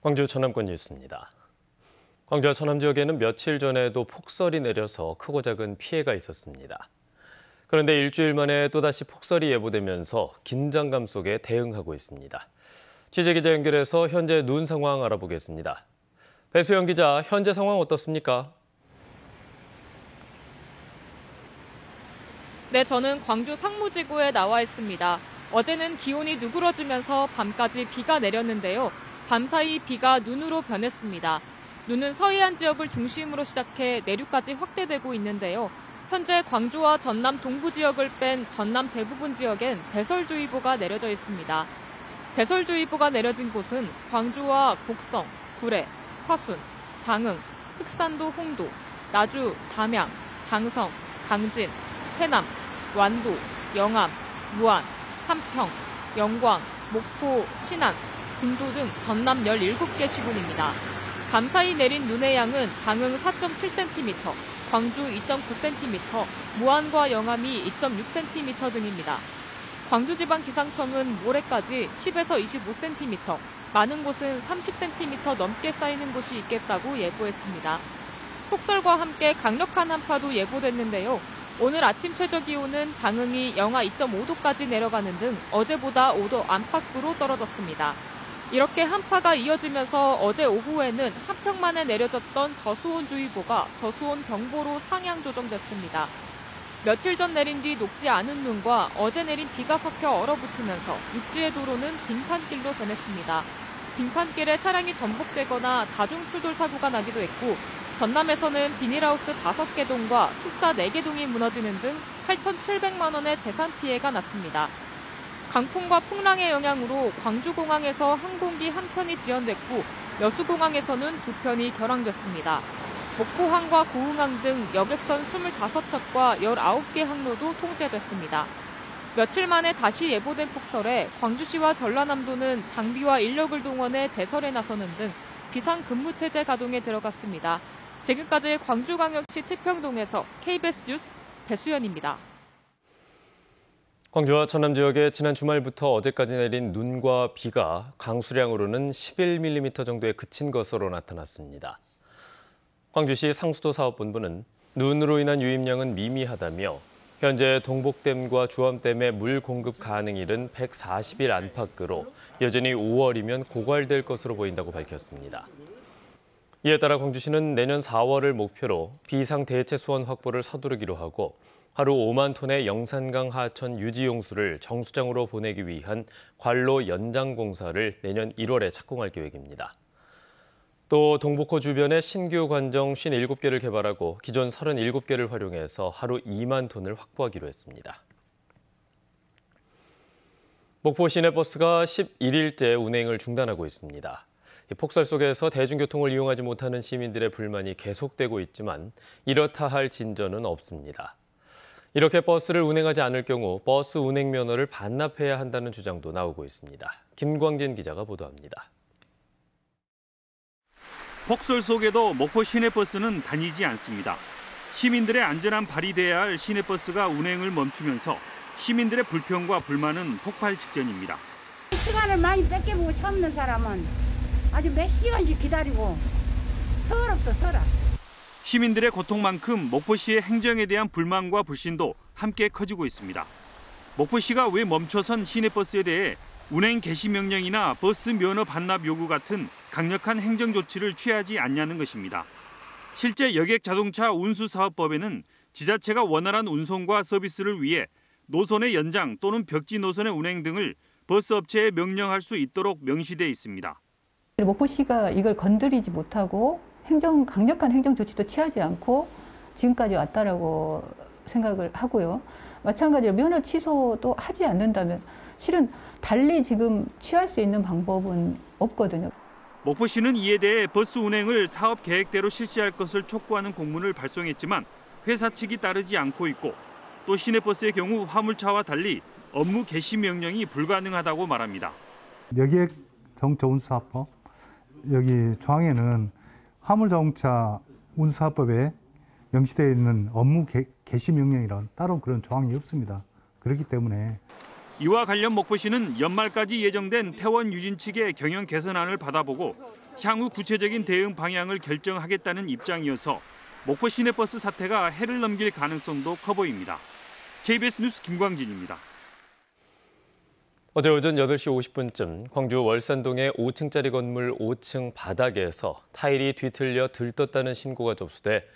광주 천안권 뉴스입니다. 광주와 천안 지역에는 며칠 전에도 폭설이 내려서 크고 작은 피해가 있었습니다. 그런데 일주일 만에 또다시 폭설이 예보되면서 긴장감 속에 대응하고 있습니다. 취재기자 연결해서 현재 눈 상황 알아보겠습니다. 배수영 기자, 현재 상황 어떻습니까? 네, 저는 광주 상무지구에 나와 있습니다. 어제는 기온이 누그러지면서 밤까지 비가 내렸는데요. 밤사이 비가 눈으로 변했습니다. 눈은 서해안 지역을 중심으로 시작해 내륙까지 확대되고 있는데요. 현재 광주와 전남 동부 지역을 뺀 전남 대부분 지역엔 대설주의보가 내려져 있습니다. 대설주의보가 내려진 곳은 광주와 곡성, 구례, 화순, 장흥, 흑산도 홍도, 나주, 담양, 장성, 강진, 해남, 완도, 영암, 무안, 함평, 영광, 목포, 신안, 진도 등 전남 17개 시군입니다. 밤사이 내린 눈의 양은 장흥 4.7cm, 광주 2.9cm, 무안과 영암이 2.6cm 등입니다. 광주지방기상청은 모레까지 10에서 25cm, 많은 곳은 30cm 넘게 쌓이는 곳이 있겠다고 예보했습니다. 폭설과 함께 강력한 한파도 예보됐는데요. 오늘 아침 최저기온은 장흥이 영하 2.5도까지 내려가는 등 어제보다 5도 안팎으로 떨어졌습니다. 이렇게 한파가 이어지면서 어제 오후에는 한평 만에 내려졌던 저수온주의보가 저수온경보로 상향 조정됐습니다. 며칠 전 내린 뒤 녹지 않은 눈과 어제 내린 비가 섞여 얼어붙으면서 육지의 도로는 빙판길로 변했습니다. 빙판길에 차량이 전복되거나 다중추돌 사고가 나기도 했고, 전남에서는 비닐하우스 5개 동과 축사 4개 동이 무너지는 등 8,700만 원의 재산 피해가 났습니다. 강풍과 풍랑의 영향으로 광주공항에서 항공기 1편이 지연됐고, 여수공항에서는 2편이 결항됐습니다. 목포항과 고흥항 등 여객선 25척과 19개 항로도 통제됐습니다. 며칠 만에 다시 예보된 폭설에 광주시와 전라남도는 장비와 인력을 동원해 제설에 나서는 등 비상근무체제 가동에 들어갔습니다. 지금까지 광주광역시 치평동에서 KBS 뉴스 배수연입니다. 광주와 천안 지역에 지난 주말부터 어제까지 내린 눈과 비가 강수량으로는 11mm 정도에 그친 것으로 나타났습니다. 광주시 상수도사업본부는 눈으로 인한 유입량은 미미하다며 현재 동복댐과 주암댐의 물 공급 가능일은 140일 안팎으로 여전히 5월이면 고갈될 것으로 보인다고 밝혔습니다. 이에 따라 광주시는 내년 4월을 목표로 비상대체 수원 확보를 서두르기로 하고, 하루 5만 톤의 영산강 하천 유지 용수를 정수장으로 보내기 위한 관로 연장 공사를 내년 1월에 착공할 계획입니다. 또 동복호 주변에 신규 관정 57개를 개발하고 기존 37개를 활용해서 하루 2만 톤을 확보하기로 했습니다. 목포 시내버스가 11일째 운행을 중단하고 있습니다. 폭설 속에서 대중교통을 이용하지 못하는 시민들의 불만이 계속되고 있지만 이렇다 할 진전은 없습니다. 이렇게 버스를 운행하지 않을 경우 버스 운행 면허를 반납해야 한다는 주장도 나오고 있습니다. 김광진 기자가 보도합니다. 폭설 속에도 목포 시내버스는 다니지 않습니다. 시민들의 안전한 발이 돼야 할 시내버스가 운행을 멈추면서 시민들의 불평과 불만은 폭발 직전입니다. 시간을 많이 뺏겨보고 차 없는 사람은 아주 몇 시간씩 기다리고 서럽다 서라. 시민들의 고통만큼 목포시의 행정에 대한 불만과 불신도 함께 커지고 있습니다. 목포시가 왜 멈춰선 시내버스에 대해 운행 개시 명령이나 버스 면허 반납 요구 같은 강력한 행정 조치를 취하지 않냐는 것입니다. 실제 여객 자동차 운수사업법에는 지자체가 원활한 운송과 서비스를 위해 노선의 연장 또는 벽지 노선의 운행 등을 버스 업체에 명령할 수 있도록 명시돼 있습니다. 목포시가 이걸 건드리지 못하고 강력한 행정 조치도 취하지 않고 지금까지 왔다라고 생각을 하고요. 마찬가지로 면허 취소도 하지 않는다면 실은 달리 지금 취할 수 있는 방법은 없거든요. 목포시는 이에 대해 버스 운행을 사업 계획대로 실시할 것을 촉구하는 공문을 발송했지만 회사 측이 따르지 않고 있고, 또 시내버스의 경우 화물차와 달리 업무 개시 명령이 불가능하다고 말합니다. 여객 자동차 운수사업법 여기 조항에는 화물자동차 운수사업법에 명시되어 있는 업무 개시 명령이란 따로 그런 조항이 없습니다. 그렇기 때문에 이와 관련 목포시는 연말까지 예정된 태원유진 측의 경영 개선안을 받아보고 향후 구체적인 대응 방향을 결정하겠다는 입장이어서 목포 시내버스 사태가 해를 넘길 가능성도 커 보입니다. KBS 뉴스 김광진입니다. 어제 오전 8시 50분쯤 광주 월산동의 5층짜리 건물 5층 바닥에서 타일이 뒤틀려 들떴다는 신고가 접수돼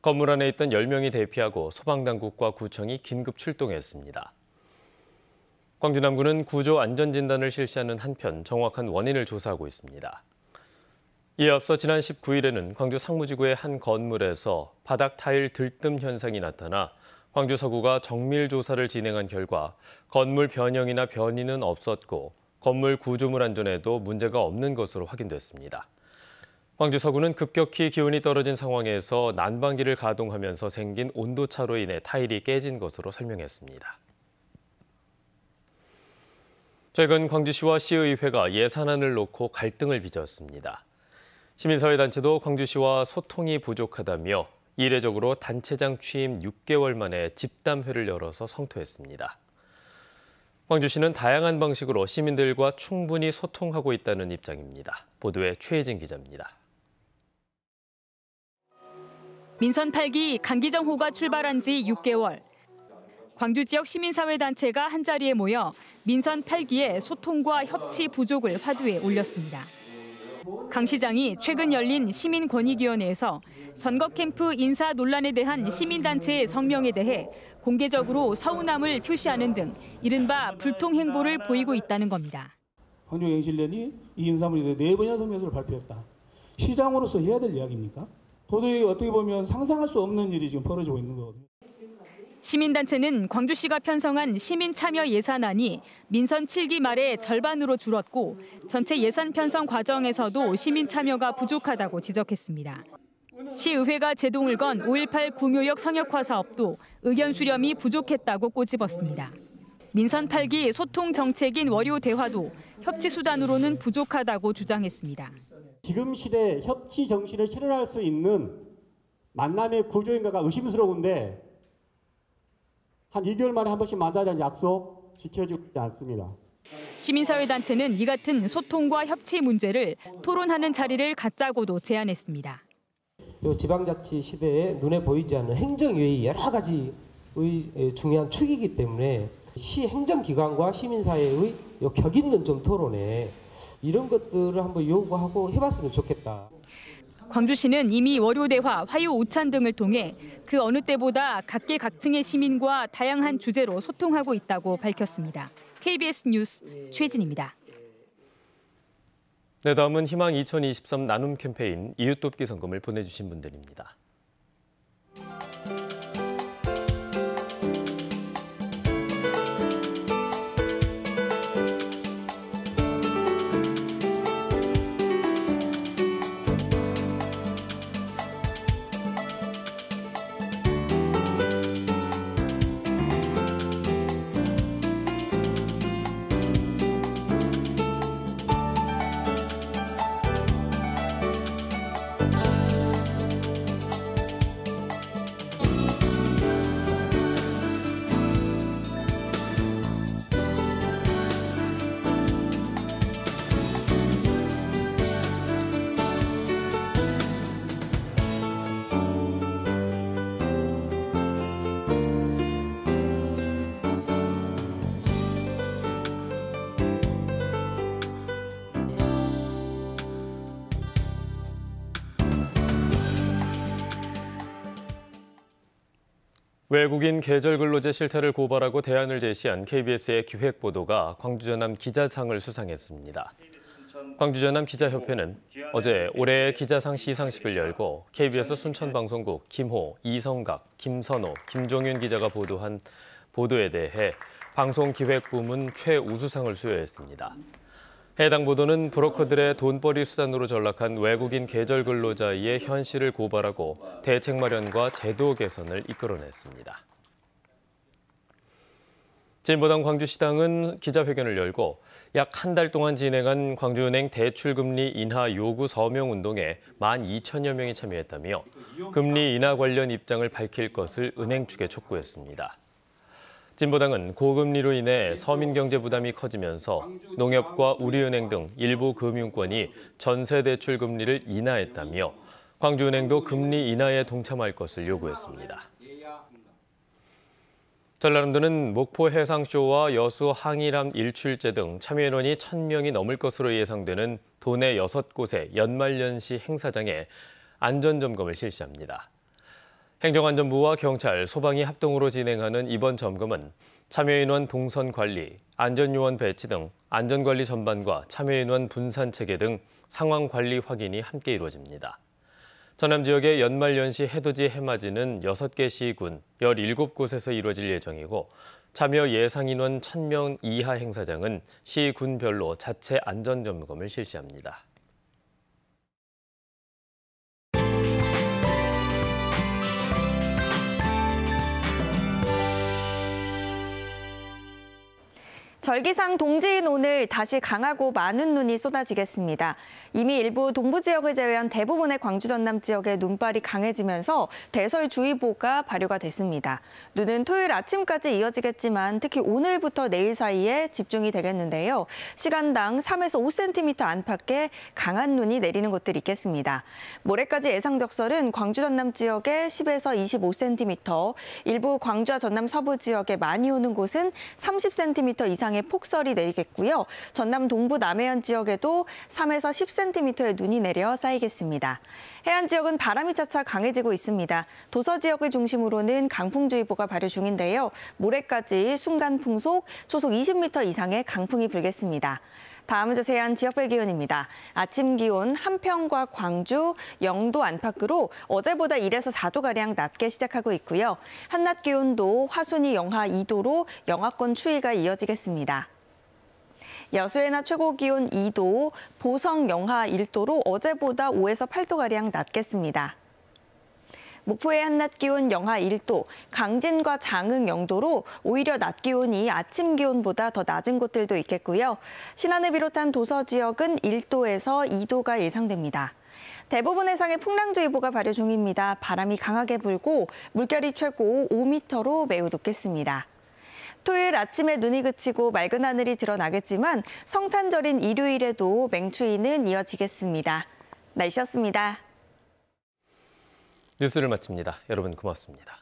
건물 안에 있던 10명이 대피하고 소방당국과 구청이 긴급 출동했습니다. 광주남구는 구조 안전진단을 실시하는 한편 정확한 원인을 조사하고 있습니다. 이에 앞서 지난 19일에는 광주 상무지구의 한 건물에서 바닥 타일 들뜸 현상이 나타나 광주 서구가 정밀 조사를 진행한 결과 건물 변형이나 변이는 없었고 건물 구조물 안전에도 문제가 없는 것으로 확인됐습니다. 광주 서구는 급격히 기온이 떨어진 상황에서 난방기를 가동하면서 생긴 온도차로 인해 타일이 깨진 것으로 설명했습니다. 최근 광주시와 시의회가 예산안을 놓고 갈등을 빚었습니다. 시민사회단체도 광주시와 소통이 부족하다며 이례적으로 단체장 취임 6개월 만에 집담회를 열어서 성토했습니다. 광주시는 다양한 방식으로 시민들과 충분히 소통하고 있다는 입장입니다. 보도에 최혜진 기자입니다. 민선 8기 강기정호가 출발한 지 6개월. 광주 지역 시민사회단체가 한자리에 모여 민선 8기의 소통과 협치 부족을 화두에 올렸습니다. 강 시장이 최근 열린 시민권익위원회에서 선거 캠프 인사 논란에 대한 시민단체의 성명에 대해 공개적으로 서운함을 표시하는 등 이른바 불통 행보를 보이고 있다는 겁니다. 광주행실련이 이 인사물에 대해 4번이나 성명서를 발표했다. 시장으로서 해야 될 이야기입니까? 도저히 어떻게 보면 상상할 수 없는 일이 지금 벌어지고 있는 거거든요. 시민단체는 광주시가 편성한 시민참여 예산안이 민선 7기 말에 절반으로 줄었고 전체 예산 편성 과정에서도 시민참여가 부족하다고 지적했습니다. 시의회가 제동을 건 5.18 구묘역 성역화 사업도 의견 수렴이 부족했다고 꼬집었습니다. 민선 8기 소통 정책인 월요 대화도 협치 수단으로는 부족하다고 주장했습니다. 지금 시대에 협치 정신을 실현할 수 있는 만남의 구조인가가 의심스러운데 한 2개월 만에 한 번씩 만나자는 약속 지켜주지 않습니다. 시민사회단체는 이 같은 소통과 협치 문제를 토론하는 자리를 갖자고도 제안했습니다. 지방자치 시대에 눈에 보이지 않는 행정의 여러 가지의 중요한 축이기 때문에 시 행정기관과 시민사회의 격 있는 좀 토론에 이런 것들을 한번 요구하고 해봤으면 좋겠다. 광주시는 이미 월요대화, 화요 오찬 등을 통해 그 어느 때보다 각계각층의 시민과 다양한 주제로 소통하고 있다고 밝혔습니다. KBS 뉴스 최진입니다. 네, 다음은 희망 2023 나눔 캠페인 이웃돕기 성금을 보내주신 분들입니다. 외국인 계절근로제 실태를 고발하고 대안을 제시한 KBS의 기획보도가 광주전남 기자상을 수상했습니다. 광주전남 기자협회는 어제 올해의 기자상 시상식을 열고 KBS 순천방송국 김호, 이성각, 김선호, 김종윤 기자가 보도한 보도에 대해 방송기획부문 최우수상을 수여했습니다. 해당 보도는 브로커들의 돈벌이 수단으로 전락한 외국인 계절근로자의 현실을 고발하고 대책 마련과 제도 개선을 이끌어냈습니다. 진보당 광주시당은 기자회견을 열고 약 한 달 동안 진행한 광주은행 대출금리 인하 요구 서명운동에 12,000여 명이 참여했다며 금리 인하 관련 입장을 밝힐 것을 은행 측에 촉구했습니다. 진보당은 고금리로 인해 서민 경제 부담이 커지면서 농협과 우리은행 등 일부 금융권이 전세 대출 금리를 인하했다며 광주은행도 금리 인하에 동참할 것을 요구했습니다. 전라남도는 목포 해상쇼와 여수 항일함 일출제 등 참여인원이 1,000명이 넘을 것으로 예상되는 도내 6곳의 연말연시 행사장에 안전점검을 실시합니다. 행정안전부와 경찰, 소방이 합동으로 진행하는 이번 점검은 참여인원 동선 관리, 안전요원 배치 등 안전관리 전반과 참여인원 분산 체계 등 상황 관리 확인이 함께 이루어집니다. 전남 지역의 연말연시 해돋이 해맞이는 6개 시군 17곳에서 이루어질 예정이고 참여 예상 인원 1,000명 이하 행사장은 시군별로 자체 안전점검을 실시합니다. 절기상 동지인 오늘 다시 강하고 많은 눈이 쏟아지겠습니다. 이미 일부 동부 지역을 제외한 대부분의 광주 전남 지역에 눈발이 강해지면서 대설주의보가 발효가 됐습니다. 눈은 토요일 아침까지 이어지겠지만 특히 오늘부터 내일 사이에 집중이 되겠는데요. 시간당 3에서 5cm 안팎의 강한 눈이 내리는 곳들이 있겠습니다. 모레까지 예상 적설은 광주 전남 지역에 10에서 25cm, 일부 광주와 전남 서부 지역에 많이 오는 곳은 30cm 이상 폭설이 내리겠고요. 전남 동부 남해안 지역에도 3에서 10cm의 눈이 내려 쌓이겠습니다. 해안 지역은 바람이 차차 강해지고 있습니다. 도서 지역을 중심으로는 강풍주의보가 발효 중인데요. 모레까지 순간풍속 초속 20m 이상의 강풍이 불겠습니다. 다음은 자세한 지역별 기온입니다. 아침 기온 함평과 광주 0도 안팎으로 어제보다 1에서 4도가량 낮게 시작하고 있고요. 한낮 기온도 화순이 영하 2도로 영하권 추위가 이어지겠습니다. 여수의 낮 최고 기온 2도, 보성 영하 1도로 어제보다 5에서 8도가량 낮겠습니다. 목포의 한낮 기온 영하 1도, 강진과 장흥 0도로 오히려 낮 기온이 아침 기온보다 더 낮은 곳들도 있겠고요. 신안을 비롯한 도서 지역은 1도에서 2도가 예상됩니다. 대부분 해상에 풍랑주의보가 발효 중입니다. 바람이 강하게 불고 물결이 최고 5m로 매우 높겠습니다. 토요일 아침에 눈이 그치고 맑은 하늘이 드러나겠지만 성탄절인 일요일에도 맹추위는 이어지겠습니다. 날씨였습니다. 뉴스를 마칩니다. 여러분 고맙습니다.